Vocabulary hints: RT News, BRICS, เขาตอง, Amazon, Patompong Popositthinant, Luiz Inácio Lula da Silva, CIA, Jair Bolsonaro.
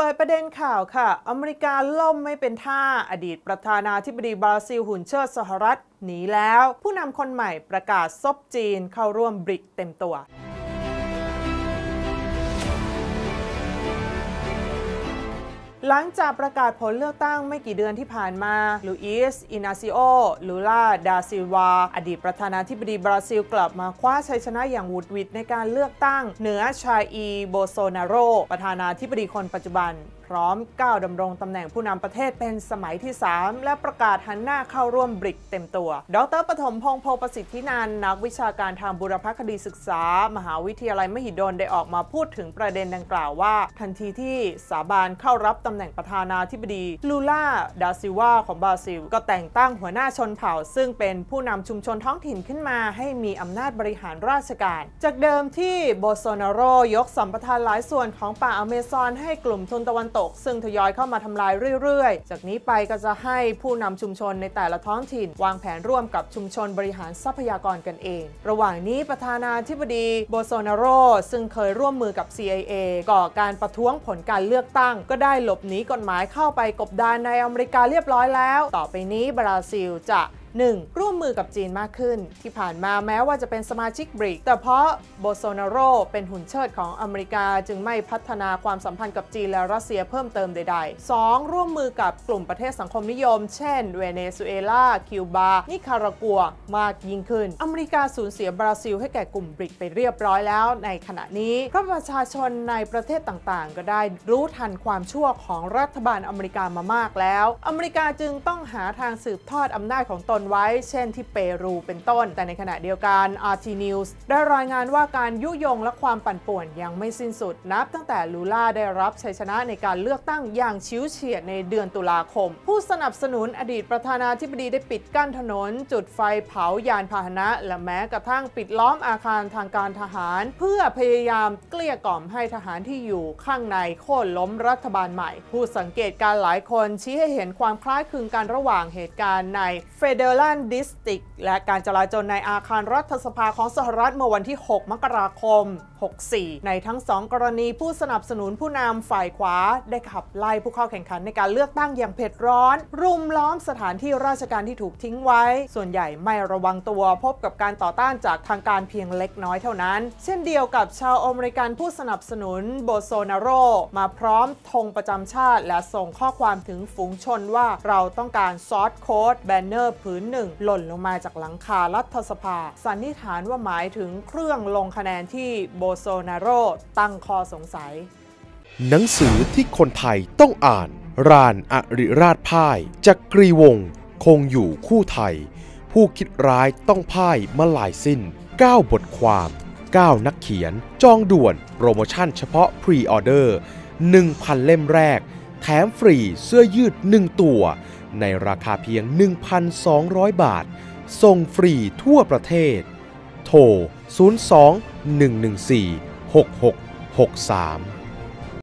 เปิดประเด็นข่าวค่ะอเมริกาล่มไม่เป็นท่าอดีตประธานาธิบดีบราซิลหุ่นเชิดสหรัฐหนีแล้วผู้นำคนใหม่ประกาศซบจีนเข้าร่วมบริกเต็มตัวหลังจากประกาศผลเลือกตั้งไม่กี่เดือนที่ผ่านมาลูอิสอินาซิโอลูลาดาซิลวาอดีตประธานาธิบดีบราซิลกลับมาคว้าชัยชนะอย่างวุฒิวิทในการเลือกตั้งเหนือชาอีโบโซนาโรประธานาธิบดีคนปัจจุบันพร้อมก้าวดำรงตำแหน่งผู้นำประเทศเป็นสมัยที่3และประกาศหันหน้าเข้าร่วมบริกเต็มตัวดร.ปฐมพงษ์ โพประสิทธินันท์นักวิชาการทางบูรพคดีศึกษามหาวิทยาลัยมหิดลได้ออกมาพูดถึงประเด็นดังกล่าวว่าทันทีที่สาบานเข้ารับตำแหน่งประธานาธิบดีลูล่าดาซิลวาของบราซิลก็แต่งตั้งหัวหน้าชนเผ่าซึ่งเป็นผู้นำชุมชนท้องถิ่นขึ้นมาให้มีอำนาจบริหารราชการจากเดิมที่โบโซนาโรยกสัมปทานหลายส่วนของป่าอเมซอนให้กลุ่มทุนตะวันซึ่งทยอยเข้ามาทำลายเรื่อยๆจากนี้ไปก็จะให้ผู้นำชุมชนในแต่ละท้องถิ่นวางแผนร่วมกับชุมชนบริหารทรัพยากรกันเองระหว่างนี้ประธานาธิบดีโบโซนาโรซึ่งเคยร่วมมือกับ CIA ก่อการประท้วงผลการเลือกตั้งก็ได้หลบหนีกฎหมายเข้าไปกบดานในอเมริกาเรียบร้อยแล้วต่อไปนี้บราซิลจะ1. ร่วมมือกับจีนมากขึ้นที่ผ่านมาแม้ว่าจะเป็นสมาชิกบริกแต่เพราะโบโซนาโรเป็นหุ่นเชิดของอเมริกาจึงไม่พัฒนาความสัมพันธ์กับจีนและรัสเซียเพิ่มเติมใดๆ 2. ร่วมมือกับกลุ่มประเทศสังคมนิยมเช่นเวเนซุเอลาคิวบานิคารากัวมากยิ่งขึ้นอเมริกาสูญเสียบราซิลให้แก่กลุ่มบริกไปเรียบร้อยแล้วในขณะนี้เพราะประชาชนในประเทศต่างๆก็ได้รู้ทันความชั่วของรัฐบาลอเมริกามามากแล้วอเมริกาจึงต้องหาทางสืบทอดอำนาจของตนไว้เช่นที่เปรูเป็นต้นแต่ในขณะเดียวกัน RT News ได้รายงานว่าการยุยงและความปั่นป่วนยังไม่สิ้นสุดนับตั้งแต่ลูล่าได้รับชัยชนะในการเลือกตั้งอย่างฉิวเฉียดในเดือนตุลาคมผู้สนับสนุนอดีตประธานาธิบดีได้ปิดกั้นถนนจุดไฟเผายานพาหนะและแม้กระทั่งปิดล้อมอาคารทางการทหารเพื่อพยายามเกลี้ยกล่อมให้ทหารที่อยู่ข้างในโค่นล้มรัฐบาลใหม่ผู้สังเกตการหลายคนชี้ให้เห็นความคล้ายคลึงกันระหว่างเหตุการณ์ในเฟเดอรัลดิสติกและการจลาจลในอาคารรัฐสภาของสหรัฐเมื่อวันที่6มกราคม64ในทั้ง2กรณีผู้สนับสนุนผู้นำฝ่ายขวาได้ขับไล่ผู้เข้าแข่งขันในการเลือกตั้งอย่างเผ็ดร้อนรุมล้อมสถานที่ราชการที่ถูกทิ้งไว้ส่วนใหญ่ไม่ระวังตัวพบกับการต่อต้านจากทางการเพียงเล็กน้อยเท่านั้นเช่นเดียวกับชาวอเมริกันผู้สนับสนุนโบโซนาโรมาพร้อมธงประจำชาติและส่งข้อความถึงฝูงชนว่าเราต้องการซอสโค้ดแบนเนอร์พื้นหนึ่งหล่นลงมาจากหลังคารัฐสภาสันนิษฐานว่าหมายถึงเครื่องลงคะแนนที่โบโซนาโรตั้งข้อสงสัยหนังสือที่คนไทยต้องอ่านรานอริราชพ่ายจักรีวงศ์คงอยู่คู่ไทยผู้คิดร้ายต้องพ่ายมาลายสิ้น9บทความ9นักเขียนจองด่วนโปรโมชั่นเฉพาะพรีออเดอร์ 1,000 เล่มแรกแถมฟรีเสื้อยืด1ตัวในราคาเพียง 1,200 บาทส่งฟรีทั่วประเทศโทร 02-114-6663